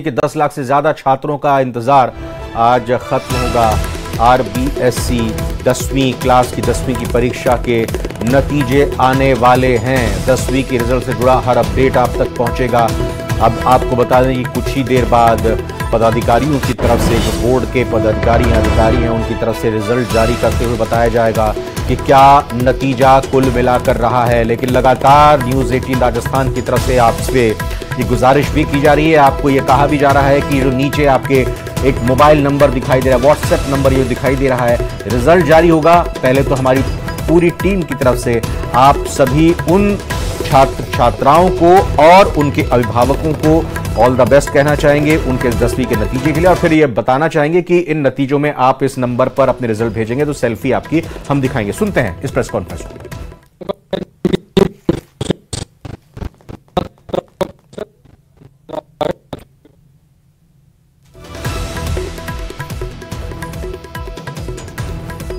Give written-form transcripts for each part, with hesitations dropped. कि 10 लाख से ज्यादा छात्रों का इंतजार आज खत्म होगा। आरबीएसई 10वीं क्लास की 10वीं की परीक्षा के नतीजे आने वाले हैं। 10वीं के रिजल्ट से जुड़ा हर अपडेट आप तक पहुंचेगा। अब आपको बता दें कि कुछ ही देर बाद पदाधिकारियों की तरफ से, जो बोर्ड के पदाधिकारी हैं, अधिकारी हैं, उनकी तरफ से रिजल्ट जारी करते हुए बताया जाएगा कि क्या नतीजा कुल मिलाकर रहा है। लेकिन लगातार न्यूज़ 18 राजस्थान की तरफ से आपसे ये गुजारिश भी की जा रही है, आपको ये कहा भी जा रहा है कि जो नीचे आपके एक मोबाइल नंबर दिखाई दे रहा है, व्हाट्सएप नंबर ये दिखाई दे रहा है, रिजल्ट जारी होगा। पहले तो हमारी पूरी टीम की तरफ से आप सभी उन छात्र छात्राओं को और उनके अभिभावकों को ऑल द बेस्ट कहना चाहेंगे उनके 10वीं के नतीजे के लिए, और फिर ये बताना चाहेंगे कि इन नतीजों में आप इस नंबर पर अपने रिजल्ट भेजेंगे तो सेल्फी आपकी हम दिखाएंगे। सुनते हैं इस प्रेस कॉन्फ्रेंस में।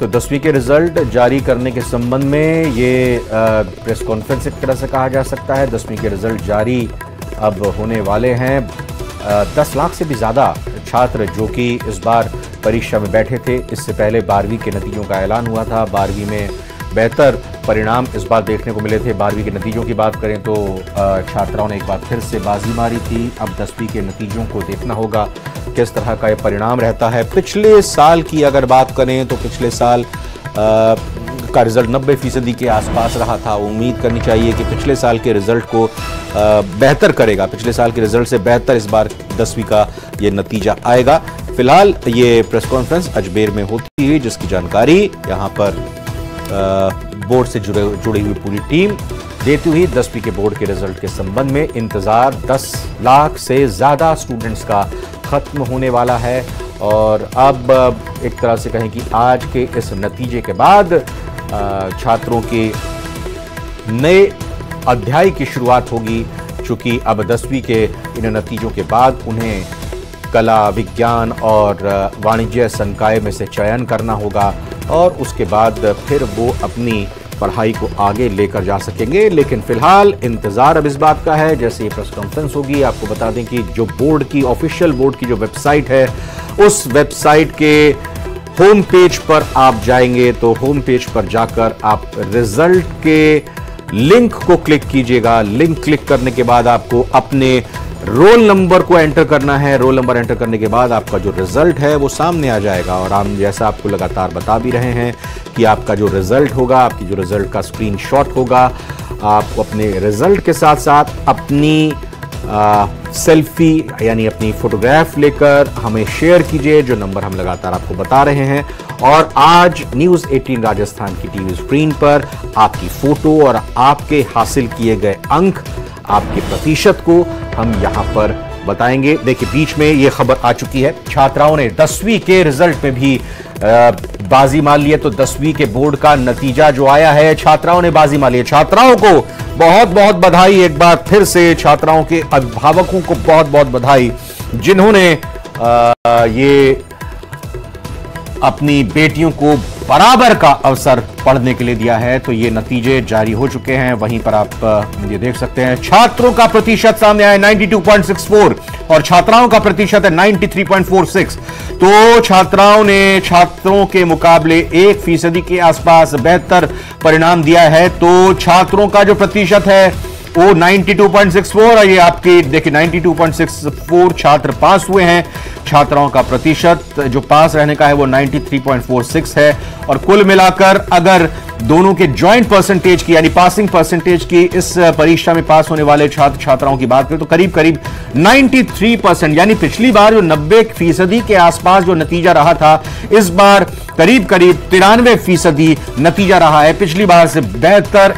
तो 10वीं के रिजल्ट जारी करने के संबंध में ये प्रेस कॉन्फ्रेंस एक तरह से कहा जा सकता है। 10वीं के रिजल्ट जारी अब होने वाले हैं। 10 लाख से भी ज़्यादा छात्र जो कि इस बार परीक्षा में बैठे थे, इससे पहले 12वीं के नतीजों का ऐलान हुआ था। 12वीं में बेहतर परिणाम इस बार देखने को मिले थे। 12वीं के नतीजों की बात करें तो छात्राओं ने एक बार फिर से बाजी मारी थी। अब 10वीं के नतीजों को देखना होगा किस तरह का ये परिणाम रहता है। पिछले साल की अगर बात करें तो पिछले साल का रिजल्ट 90% के आसपास रहा था। उम्मीद करनी चाहिए कि पिछले साल के रिजल्ट को बेहतर करेगा, पिछले साल के रिजल्ट से बेहतर इस बार 10वीं का ये नतीजा आएगा। फिलहाल ये प्रेस कॉन्फ्रेंस अजमेर में होती है, जिसकी जानकारी यहाँ पर बोर्ड से जुड़ी हुई पूरी टीम देती हुई 10वीं के बोर्ड के रिजल्ट के संबंध में इंतजार 10 लाख से ज़्यादा स्टूडेंट्स का खत्म होने वाला है। और अब एक तरह से कहें कि आज के इस नतीजे के बाद छात्रों के नए अध्याय की शुरुआत होगी, चूंकि अब 10वीं के इन नतीजों के बाद उन्हें कला, विज्ञान और वाणिज्य संकाय में से चयन करना होगा और उसके बाद फिर वो अपनी पढ़ाई को आगे लेकर जा सकेंगे। लेकिन फिलहाल इंतज़ार अब इस बात का है, जैसे ये प्रेस कॉन्फ्रेंस होगी आपको बता दें कि जो बोर्ड की ऑफिशियल बोर्ड की जो वेबसाइट है, उस वेबसाइट के होम पेज पर आप जाएंगे तो होम पेज पर जाकर आप रिजल्ट के लिंक को क्लिक कीजिएगा। लिंक क्लिक करने के बाद आपको अपने रोल नंबर को एंटर करना है। रोल नंबर एंटर करने के बाद आपका जो रिजल्ट है वो सामने आ जाएगा। और हम जैसा आपको लगातार बता भी रहे हैं कि आपका जो रिजल्ट होगा, आपकी जो रिजल्ट का स्क्रीनशॉट होगा, आप अपने रिजल्ट के साथ साथ अपनी सेल्फी यानी अपनी फोटोग्राफ लेकर हमें शेयर कीजिए, जो नंबर हम लगातार आपको बता रहे हैं। और आज न्यूज़ 18 राजस्थान की टीवी स्क्रीन पर आपकी फोटो और आपके हासिल किए गए अंक, आपके प्रतिशत को हम यहां पर बताएंगे। देखिए बीच में ये खबर आ चुकी है, छात्राओं ने 10वीं के रिजल्ट में भी बाजी मार ली है। तो 10वीं के बोर्ड का नतीजा जो आया है, छात्राओं ने बाजी मार ली है। छात्राओं को बहुत बहुत बधाई एक बार फिर से, छात्राओं के अभिभावकों को बहुत बहुत बधाई, जिन्होंने ये अपनी बेटियों को बराबर का अवसर पढ़ने के लिए दिया है। तो ये नतीजे जारी हो चुके हैं, वहीं पर आप ये देख सकते हैं छात्रों का प्रतिशत सामने आया 92.64 और छात्राओं का प्रतिशत है 93.46। तो छात्राओं ने छात्रों के मुकाबले 1% के आसपास बेहतर परिणाम दिया है। तो छात्रों का जो प्रतिशत है वो 92.64 और ये आपकी देखिए 92.64 छात्र पास हुए हैं। छात्राओं का प्रतिशत जो पास रहने का है वो 93.46 है। और कुल मिलाकर अगर दोनों के ज्वाइंट परसेंटेज की यानी पासिंग परसेंटेज की इस परीक्षा में पास होने वाले छात्र छात्राओं की बात करें तो करीब करीब 93% यानी पिछली बार जो 90% के आसपास जो नतीजा रहा था, इस बार करीब करीब 93% नतीजा रहा है। पिछली बार से बेहतर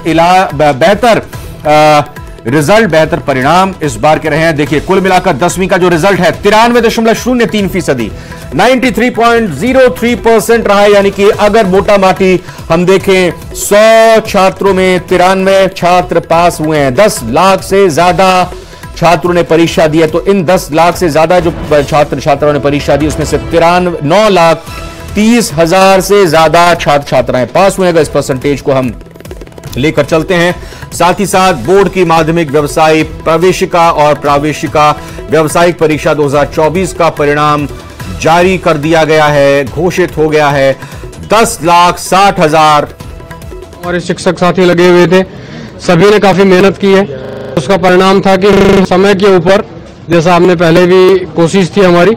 परिणाम इस बार के रहे हैं। देखिए कुल मिलाकर 10वीं का जो रिजल्ट है 93.03%, 93.03% रहा है। यानी कि अगर मोटा माटी हम देखें 100 छात्रों में 93 छात्र पास हुए हैं। 10 लाख से ज्यादा छात्रों ने परीक्षा दी है। तो इन 10 लाख से ज्यादा जो छात्र छात्राओं ने परीक्षा दी उसमें से 9,30,000 से ज्यादा छात्र छात्राएं पास हुए। अगर इस परसेंटेज को हम लेकर चलते हैं। साथ ही साथ बोर्ड की माध्यमिक व्यावसायिक प्रवेशिका और प्रवेशिका व्यावसायिक परीक्षा 2024 का परिणाम जारी कर दिया गया है, घोषित हो गया है। 10,60,000 हमारे शिक्षक साथी लगे हुए थे, सभी ने काफी मेहनत की है। उसका परिणाम था कि समय के ऊपर, जैसा हमने पहले भी कोशिश थी हमारी,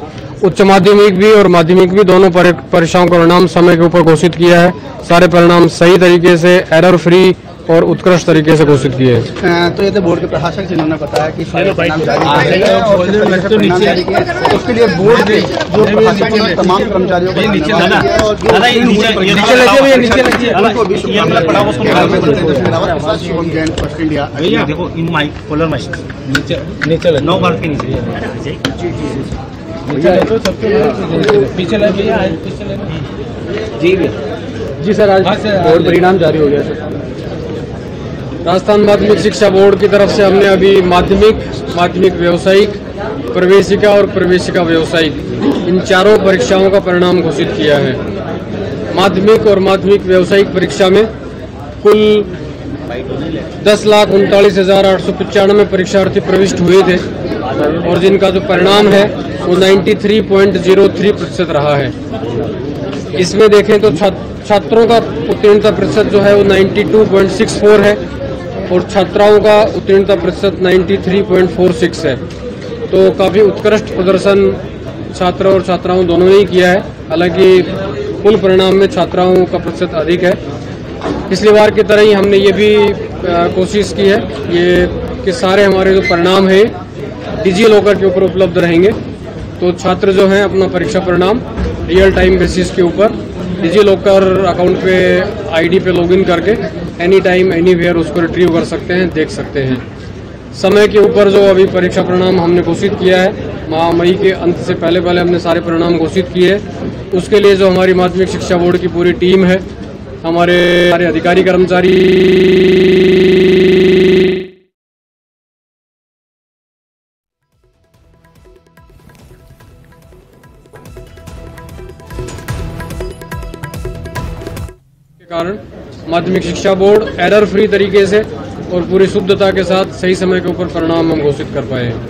उच्च माध्यमिक भी और माध्यमिक भी दोनों परीक्षाओं का परिणाम समय के ऊपर घोषित किया है। सारे परिणाम सही तरीके से, एरर फ्री और उत्कृष्ट तरीके से घोषित किए हैं। तो ये तो बोर्ड के प्रशासक जिन्होंने बताया कि सारे परिणाम जारी हैं और उसके लिए बोर्ड जो तमाम कर्मचारियों को जी सर आज बोर्ड परिणाम जारी हो गया सर। राजस्थान माध्यमिक शिक्षा बोर्ड की तरफ से हमने अभी माध्यमिक व्यावसायिक प्रवेशिका और प्रवेशिका व्यावसायिक इन चारों परीक्षाओं का परिणाम घोषित किया है। माध्यमिक और माध्यमिक व्यावसायिक परीक्षा में कुल 10,39,895 परीक्षार्थी प्रविष्ट हुए थे और जिनका जो परिणाम है वो 93.03% रहा है। इसमें देखें तो छात्रों का उत्तीर्णता प्रतिशत जो है वो 92.64 है और छात्राओं का उत्तीर्णता प्रतिशत 93.46 है। तो काफ़ी उत्कृष्ट प्रदर्शन छात्रों और छात्राओं दोनों ने ही किया है। हालांकि कुल परिणाम में छात्राओं का प्रतिशत अधिक है। पिछली बार की तरह ही हमने ये भी कोशिश की है कि सारे हमारे जो परिणाम है डिजीलॉकर के ऊपर उपलब्ध रहेंगे, तो छात्र जो हैं अपना परीक्षा परिणाम रियल टाइम बेसिस के ऊपर डिजीलॉकर अकाउंट पे आईडी पे लॉगिन करके एनी टाइम एनी वेयर उसको रिट्रीव कर सकते हैं, देख सकते हैं। समय के ऊपर जो अभी परीक्षा परिणाम हमने घोषित किया है, मई के अंत से पहले हमने सारे परिणाम घोषित किए। उसके लिए जो हमारी माध्यमिक शिक्षा बोर्ड की पूरी टीम है, हमारे सारे अधिकारी कर्मचारी कारण माध्यमिक शिक्षा बोर्ड एरर फ्री तरीके से और पूरी शुद्धता के साथ सही समय के ऊपर परिणाम हम घोषित कर पाए हैं।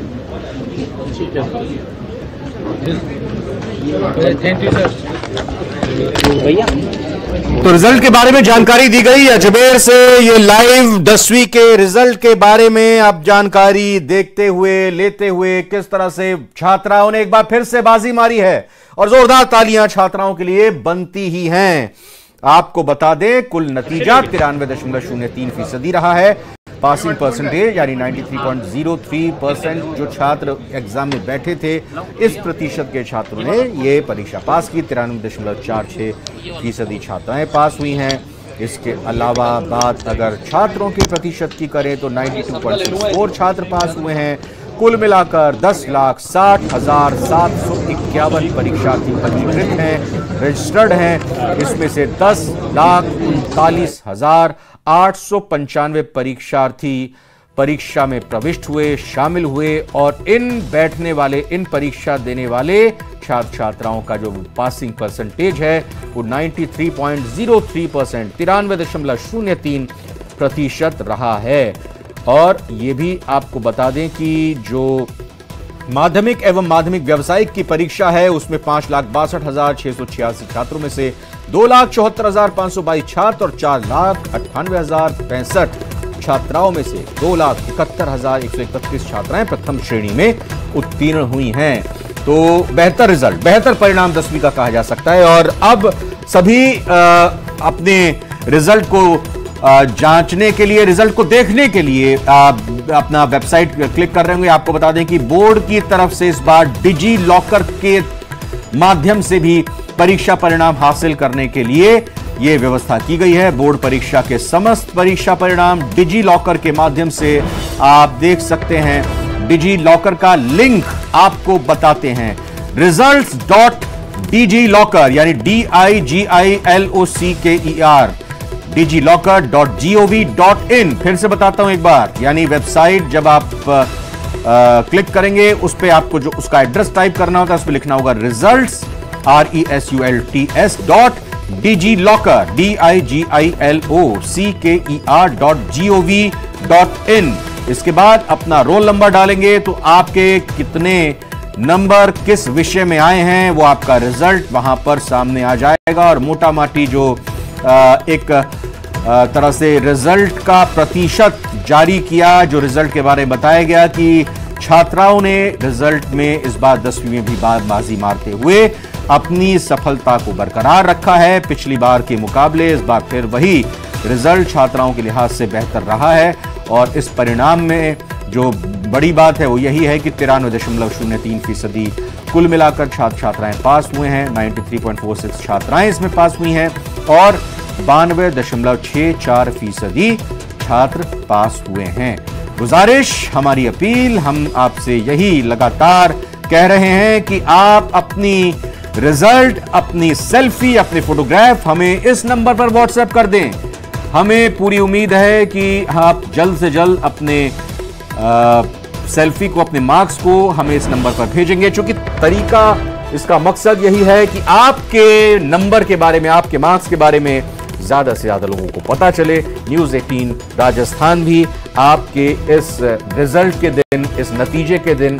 ठीक है, थैंक यू सर। भैया तो रिजल्ट के बारे में जानकारी दी गई अजमेर से, ये लाइव 10वीं के रिजल्ट के बारे में आप जानकारी देखते हुए लेते हुए किस तरह से छात्राओं ने एक बार फिर से बाजी मारी है और जोरदार तालियां छात्राओं के लिए बनती ही हैं। आपको बता दें कुल नतीजा 93.03% रहा है। पासिंग परसेंटेज यानी 93.03% जो छात्र एग्जाम में बैठे थे, इस प्रतिशत के छात्रों ने ये परीक्षा पास की। 93.46% छात्राएं पास हुई हैं। इसके अलावा बात अगर छात्रों के प्रतिशत की करें तो 92.64 छात्र पास हुए हैं। कुल मिलाकर 10,60,751 परीक्षार्थी पंजीकृत हैं, रजिस्टर्ड हैं। इसमें से 10,39,895 परीक्षार्थी परीक्षा में प्रविष्ट हुए, शामिल हुए और इन परीक्षा देने वाले छात्र छात्राओं का जो पासिंग परसेंटेज है वो 93.03% 93.03% रहा है। और ये भी आपको बता दें कि जो माध्यमिक एवं माध्यमिक व्यावसायिक की परीक्षा है उसमें 5,62,686 छात्रों में से 2,74,522 छात्र और 4,98,065 छात्राओं में से 2,71,131 छात्राएं प्रथम श्रेणी में उत्तीर्ण हुई हैं। तो बेहतर रिजल्ट, बेहतर परिणाम 10वीं का कहा जा सकता है। और अब सभी अपने रिजल्ट को जांचने के लिए, रिजल्ट को देखने के लिए अपना वेबसाइट क्लिक कर रहे होंगे। आपको बता दें कि बोर्ड की तरफ से इस बार डिजी लॉकर के माध्यम से भी परीक्षा परिणाम हासिल करने के लिए यह व्यवस्था की गई है। बोर्ड परीक्षा के समस्त परीक्षा परिणाम डिजी लॉकर के माध्यम से आप देख सकते हैं। डिजी लॉकर का लिंक आपको बताते हैं, results.digilocker यानी DIGILOCKER digilocker.gov.in। फिर से बताता हूं एक बार, यानी वेबसाइट जब आप क्लिक करेंगे उस पर आपको जो उसका एड्रेस टाइप करना होता है, उस पर लिखना होगा results RESULTS DigiLocker DIGILOCKER.gov.in। इसके बाद अपना रोल नंबर डालेंगे तो आपके कितने नंबर किस विषय में आए हैं वो आपका रिजल्ट वहां पर सामने आ जाएगा। और मोटा माटी जो एक तरह से रिजल्ट का प्रतिशत जारी किया, जो रिजल्ट के बारे में बताया गया कि छात्राओं ने रिजल्ट में इस बार 10वीं में भी बाजी मारते हुए अपनी सफलता को बरकरार रखा है। पिछली बार के मुकाबले इस बार फिर वही रिजल्ट छात्राओं के लिहाज से बेहतर रहा है। और इस परिणाम में जो बड़ी बात है वो यही है कि 93.03% कुल मिलाकर छात्र छात्राएं पास हुए हैं। 93.46 छात्राएं इसमें पास हुई हैं और 92.64% छात्र पास हुए हैं। गुजारिश, हमारी अपील, हम आपसे यही लगातार कह रहे हैं कि आप अपनी रिजल्ट, अपनी सेल्फी, अपनी फोटोग्राफ हमें इस नंबर पर व्हाट्सएप कर दें। हमें पूरी उम्मीद है कि आप जल्द से जल्द अपने सेल्फी को, अपने मार्क्स को हमें इस नंबर पर भेजेंगे। चूंकि तरीका, इसका मकसद यही है कि आपके नंबर के बारे में, आपके मार्क्स के बारे में ज्यादा से ज्यादा लोगों को पता चले। न्यूज़ 18 राजस्थान भी आपके इस रिजल्ट के दिन, इस नतीजे के दिन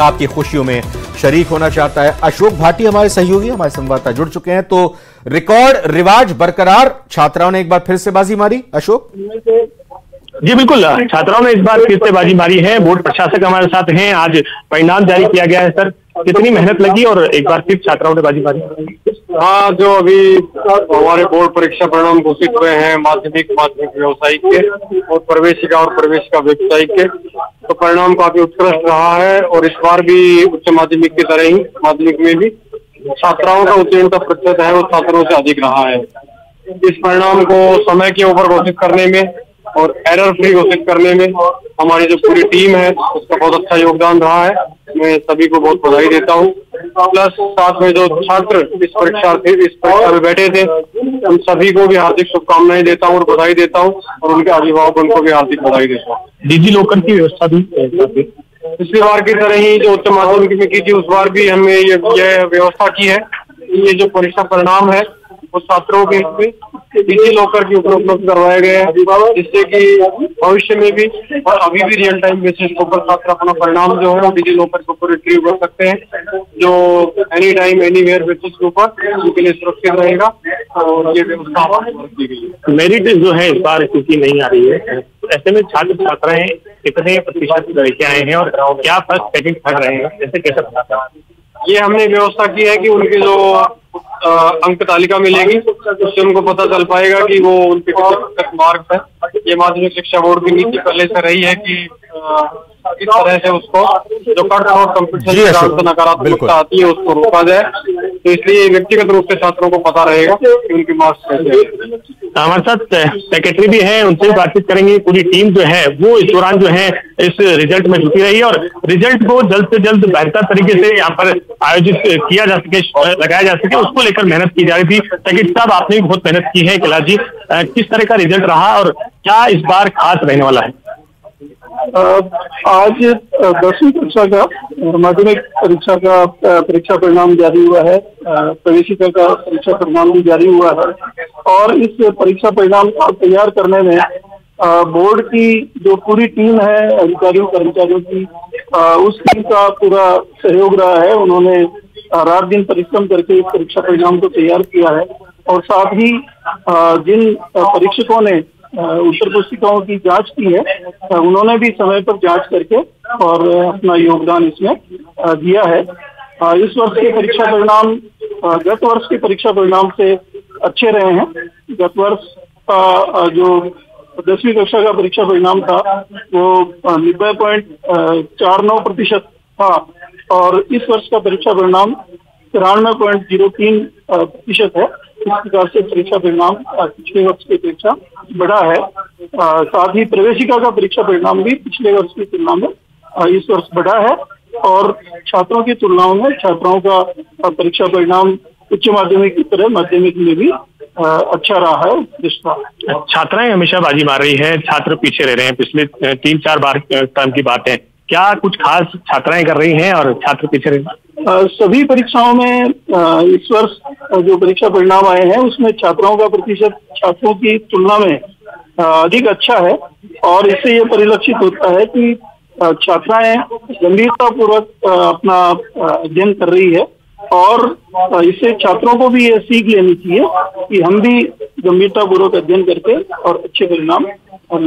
आपकी खुशियों में शरीक होना चाहता है। अशोक भाटी हमारे सहयोगी, हमारे संवाददाता जुड़ चुके हैं। तो रिकॉर्ड रिवाज बरकरार, छात्राओं ने एक बार फिर से बाजी मारी। अशोक जी बिल्कुल, छात्राओं ने इस बार फिर से बाजी मारी है। बोर्ड प्रशासक हमारे साथ हैं, आज परिणाम जारी किया गया है। सर, कितनी मेहनत लगी और एक बार फिर छात्राओं ने बाजी मारी? हाँ, जो अभी हमारे बोर्ड परीक्षा परिणाम घोषित हुए हैं माध्यमिक व्यावसायिक के और प्रवेशिका और प्रवेशिका व्यावसायिक के, तो परिणाम काफी उत्कृष्ट रहा है। और इस बार भी उच्च माध्यमिक की तरह ही माध्यमिक में भी छात्राओं का उत्तीर्ण का प्रतिशत है वो छात्रों से अधिक रहा है। इस परिणाम को समय के ऊपर घोषित करने में और एरर फ्री घोषित करने में हमारी जो पूरी टीम है उसका बहुत अच्छा योगदान रहा है। मैं सभी को बहुत बधाई देता हूँ। प्लस साथ में जो छात्र इस परीक्षा में बैठे थे उन सभी को भी हार्दिक शुभकामनाएं देता हूँ और बधाई देता हूँ, और उनके अभिभावक उनको भी हार्दिक बधाई देता हूँ। डिजिलॉकर की व्यवस्था भी पिछली बार की तरह ही जो उच्च माध्यमिक में की थी उस बार भी हमने ये व्यवस्था की है। ये जो परीक्षा परिणाम है वो छात्रों के डिजिलॉकर के ऊपर उपलब्ध करवाए गए हैं, जिससे कि भविष्य में भी और अभी भी रियल टाइम बेसिस पर छात्र अपना परिणाम जो है वो डिजिलॉकर के ऊपर रिट्रीव कर सकते हैं, जो एनी टाइम एनीवेयर बेसिस के ऊपर उनके लिए सुरक्षित रहेगा। और ये व्यवस्था मेरिट जो है इस बार स्थिति नहीं आ रही है, तो ऐसे में छात्र छात्राएं कितने प्रतिशत लेके आए हैं और क्या फर्स्ट सेकेंड थर्ड रहे हैं, ऐसे कैसे बताता है? ये हमने व्यवस्था की है कि उनके जो अंक तालिका मिलेगी उससे उनको पता चल पाएगा कि वो उनके तक मार्क्स है। ये माध्यमिक शिक्षा बोर्ड की नीति पहले से रही है कि इस तरह से उसको जो कट और कंपटीशन एग्जाम से नकारात्मकता आती है उसको रोका जाए, तो इसलिए व्यक्तिगत रूप से छात्रों को पता रहेगा कि उनके मार्क्स कैसे हैं। हमारे साथ सेक्रेटरी भी हैं, उनसे बातचीत करेंगे। पूरी टीम जो है वो इस दौरान जो है इस रिजल्ट में जुटी रही है और रिजल्ट को जल्द से जल्द बेहतर तरीके से यहाँ पर आयोजित किया जा सके, लगाया जा सके, उसको लेकर मेहनत की जा रही थी। सेक्रेटरी साहब, आपने भी बहुत मेहनत की है। कैलाश जी, किस तरह का रिजल्ट रहा और क्या इस बार खास रहने वाला है? आज 10वीं कक्षा का माध्यमिक परीक्षा का परीक्षा परिणाम जारी हुआ है, प्रवेशिका का परीक्षा परिणाम भी जारी हुआ है। और इस परीक्षा परिणाम को तैयार करने में बोर्ड की जो पूरी टीम है, अधिकारियों कर्मचारियों की, उस टीम का पूरा सहयोग रहा है। उन्होंने रात दिन परिश्रम करके इस परीक्षा परिणाम को तैयार किया है। और साथ ही जिन परीक्षकों ने उत्तर पुस्तिकाओं की जांच की है उन्होंने भी समय पर जांच करके और अपना योगदान इसमें दिया है। इस वर्ष के परीक्षा परिणाम गत वर्ष के परीक्षा परिणाम से अच्छे रहे हैं। गत वर्ष का जो 10वीं कक्षा का परीक्षा परिणाम था वो 90.49% था और इस वर्ष का परीक्षा परिणाम 93.03% है। इस प्रकार से परीक्षा परिणाम पिछले वर्ष की अपेक्षा बड़ा है। साथ ही प्रवेशिका का परीक्षा परिणाम भी पिछले वर्ष की तुलना में इस वर्ष बड़ा है और छात्रों की तुलनाओं में छात्राओं का परीक्षा परिणाम उच्च माध्यमिक की तरह माध्यमिक में भी अच्छा रहा है। छात्राएं हमेशा बाजी मार रही है, छात्र पीछे रह रहे हैं। पिछले 3-4 बार टर्म की बात है, क्या कुछ खास छात्राएं कर रही हैं और छात्र पीछे रह रहे हैं? सभी परीक्षाओं में इस वर्ष जो परीक्षा परिणाम आए हैं उसमें छात्राओं का प्रतिशत छात्रों की तुलना में अधिक अच्छा है और इससे ये परिलक्षित होता है कि छात्राएं गंभीरतापूर्वक अपना अध्ययन कर रही है और इससे छात्रों को भी ये सीख लेनी चाहिए कि हम भी गंभीरतापूर्वक अध्ययन करके और अच्छे परिणाम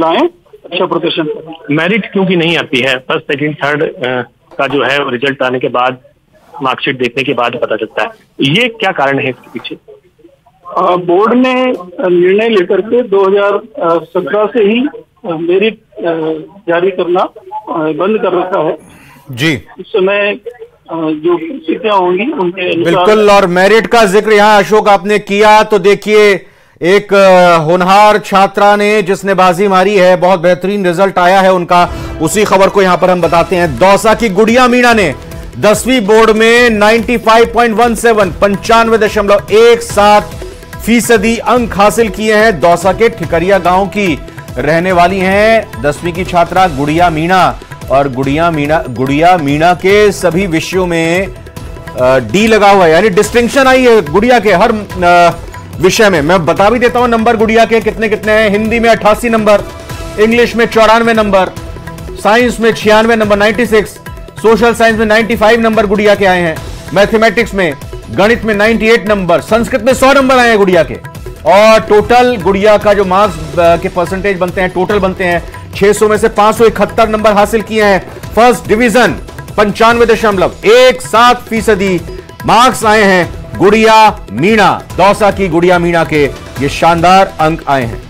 लाएं, अच्छा प्रदर्शन करें। मेरिट क्योंकि नहीं आती है, फर्स्ट सेकेंड थर्ड का जो है रिजल्ट आने के बाद मार्कशीट देखने के बाद पता चलता है, ये क्या कारण है इसके पीछे? बोर्ड ने निर्णय लेकर के 2017 से ही मेरिट जारी करना बंद कर रखा है जी। इस समय जो स्थितियां होंगी उनके बिल्कुल। और मेरिट का जिक्र यहाँ अशोक आपने किया तो देखिए, एक होनहार छात्रा ने जिसने बाजी मारी है, बहुत बेहतरीन रिजल्ट आया है उनका, उसी खबर को यहां पर हम बताते हैं। दौसा की गुड़िया मीणा ने 10वीं बोर्ड में 95.17 अंक हासिल किए हैं। दौसा के ठिकरिया गांव की रहने वाली हैं 10वीं की छात्रा गुड़िया मीणा, और गुड़िया मीणा के सभी विषयों में डी लगा हुआ है, यानी डिस्टिंक्शन आई है गुड़िया के हर विषय में। मैं बता भी देता हूं नंबर गुड़िया के कितने कितने हैं। हिंदी में 88 नंबर, इंग्लिश में 94 नंबर, साइंस में 96 नंबर 96, सोशल साइंस में 95 नंबर गुड़िया के आए हैं, मैथमेटिक्स में, गणित में 98 नंबर, संस्कृत में 100 नंबर आए हैं गुड़िया के। और टोटल गुड़िया का जो मार्क्स के परसेंटेज बनते हैं, टोटल बनते हैं 600 में से 571 नंबर हासिल किए हैं। फर्स्ट डिवीजन 95.17% मार्क्स आए हैं गुड़िया मीणा, दौसा की गुड़िया मीणा के ये शानदार अंक आए हैं।